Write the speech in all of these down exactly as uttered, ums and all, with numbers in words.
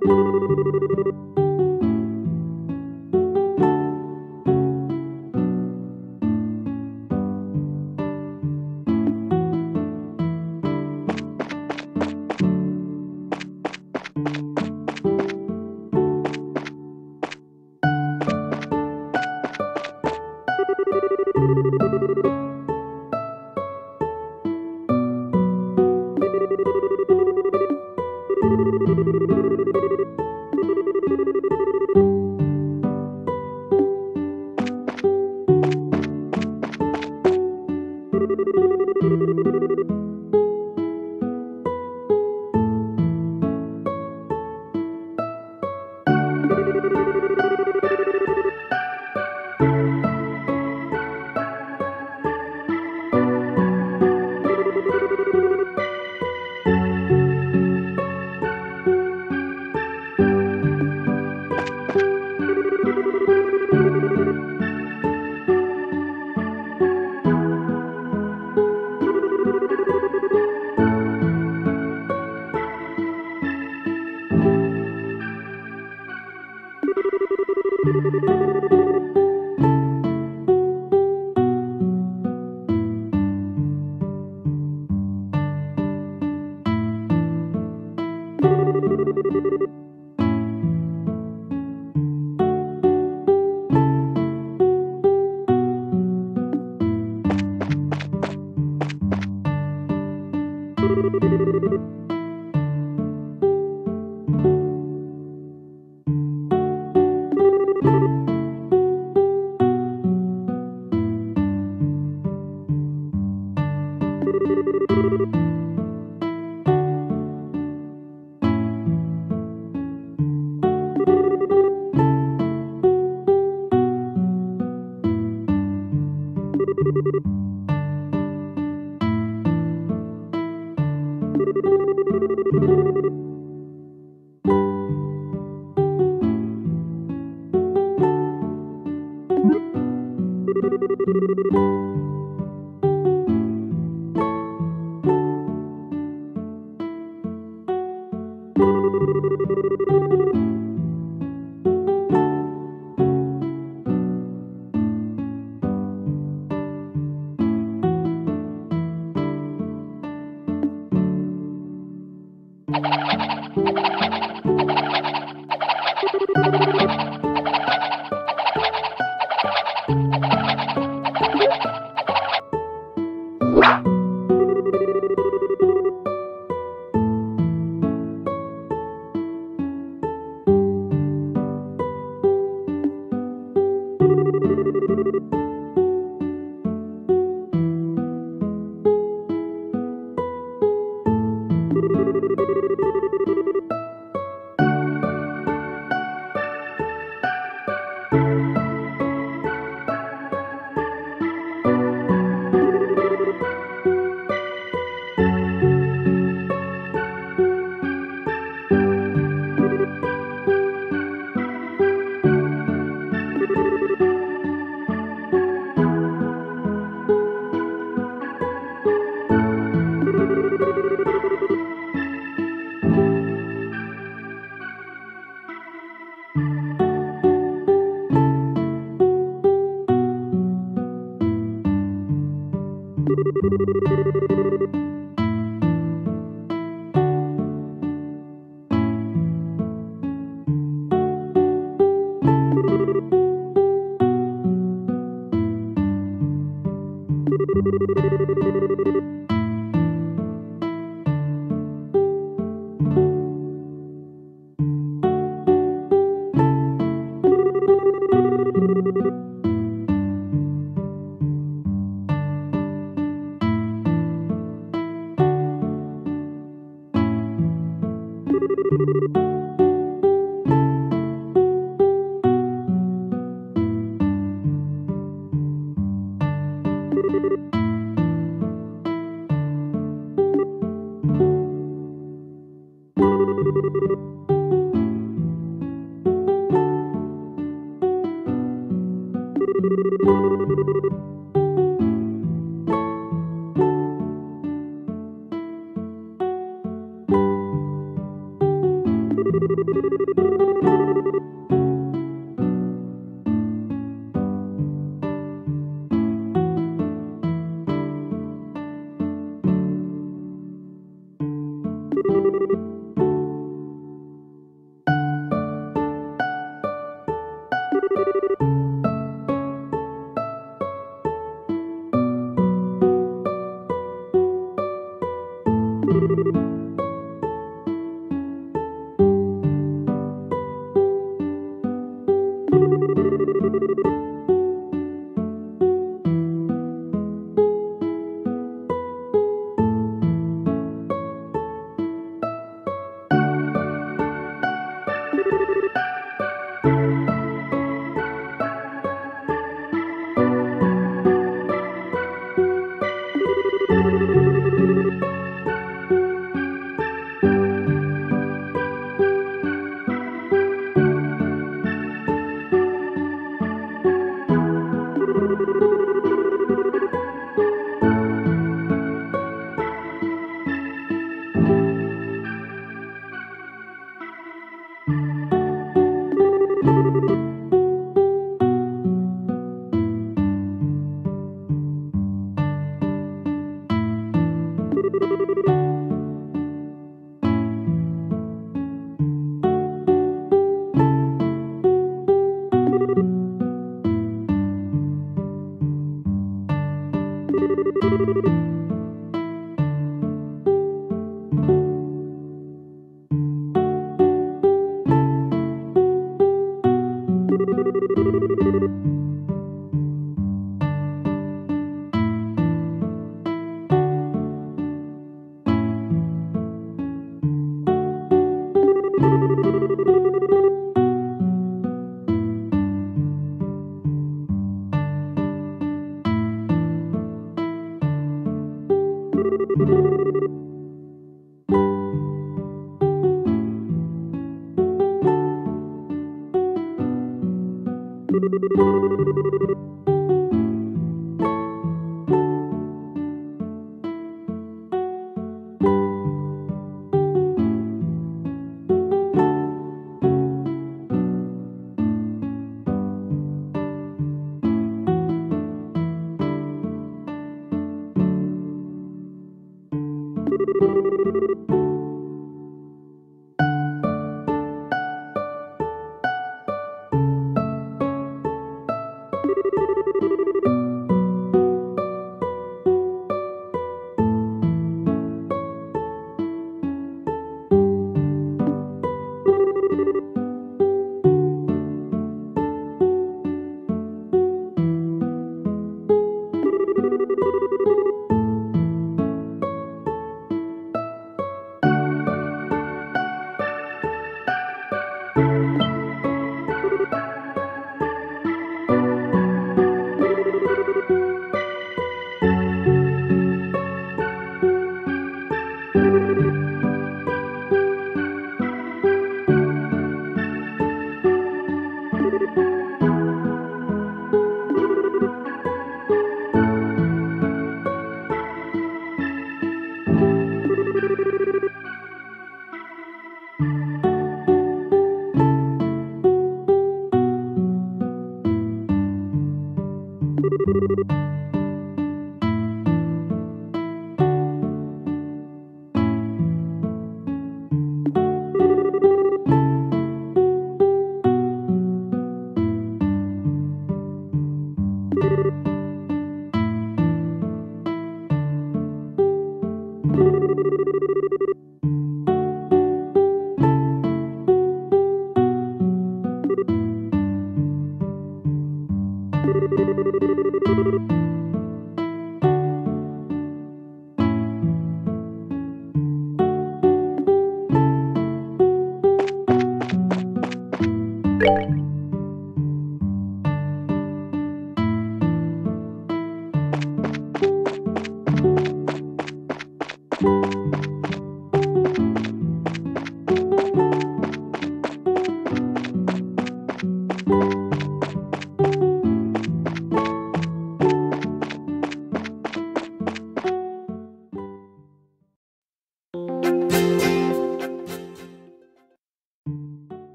You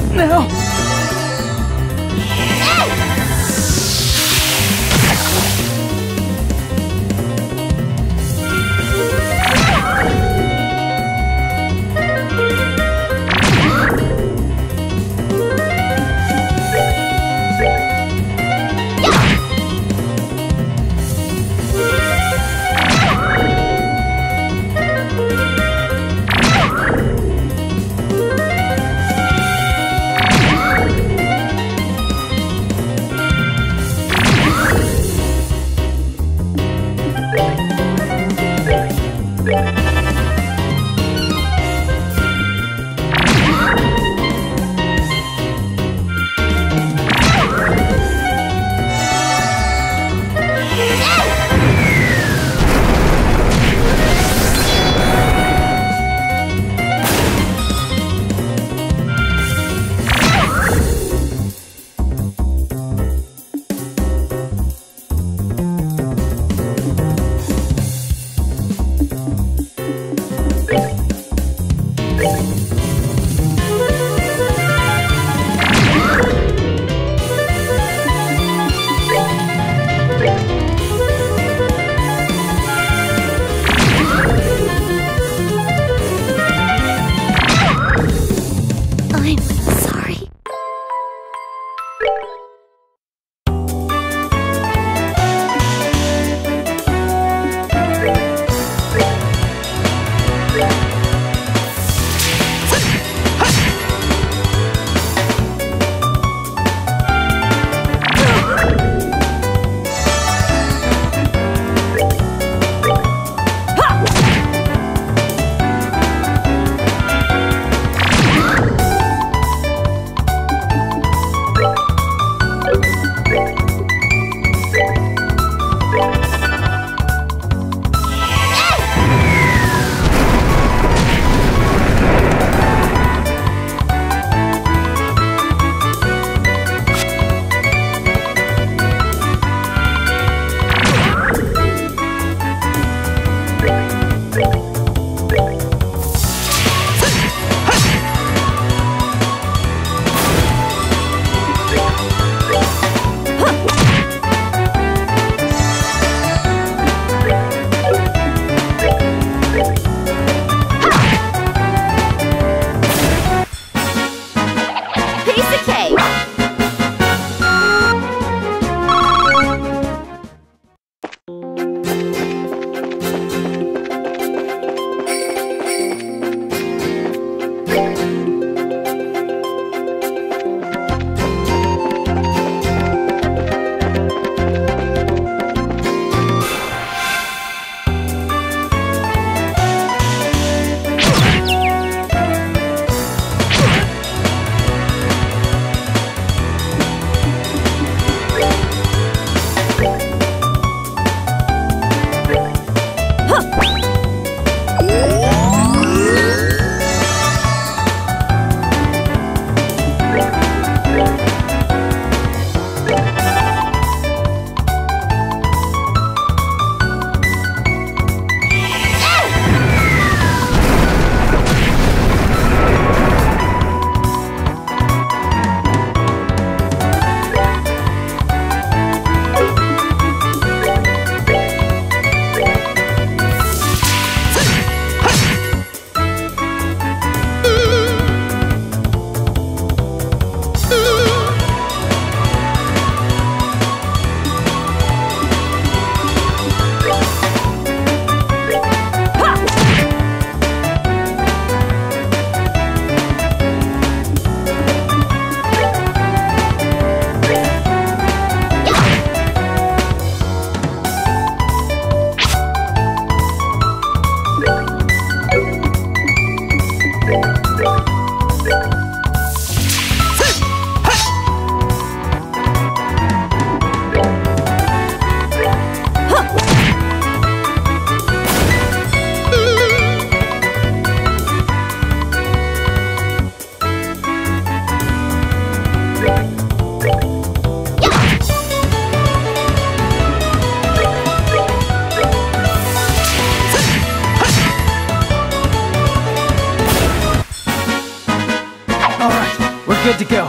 なんだよ。to go.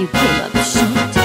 she pulled up the short.